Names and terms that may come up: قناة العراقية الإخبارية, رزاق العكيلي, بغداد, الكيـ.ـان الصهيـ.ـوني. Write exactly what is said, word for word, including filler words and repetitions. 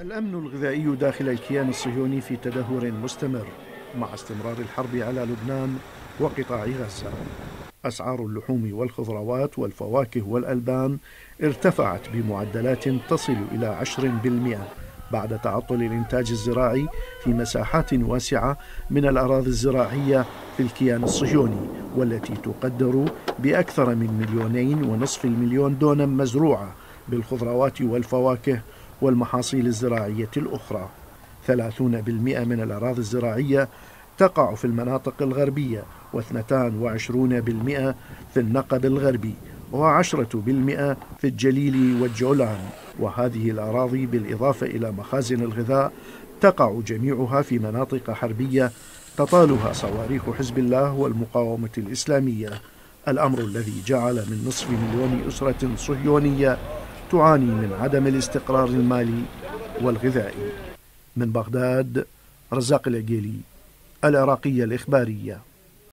الأمن الغذائي داخل الكيان الصهيوني في تدهور مستمر مع استمرار الحرب على لبنان وقطاع غزة. أسعار اللحوم والخضروات والفواكه والألبان ارتفعت بمعدلات تصل إلى عشرة بالمئة بعد تعطل الإنتاج الزراعي في مساحات واسعة من الأراضي الزراعية في الكيان الصهيوني، والتي تقدر بأكثر من مليونين ونصف المليون دونم مزروعة بالخضروات والفواكه والمحاصيل الزراعية الأخرى. ثلاثين بالمئة من الأراضي الزراعية تقع في المناطق الغربية، واثنين وعشرين بالمئة في النقب الغربي، وعشرة بالمئة في الجليل والجولان. وهذه الأراضي بالإضافة إلى مخازن الغذاء تقع جميعها في مناطق حربية تطالها صواريخ حزب الله والمقاومة الإسلامية، الأمر الذي جعل من نصف مليون أسرة صهيونية تعاني من عدم الاستقرار المالي والغذائي. من بغداد، رزاق العكيلي، العراقية الإخبارية.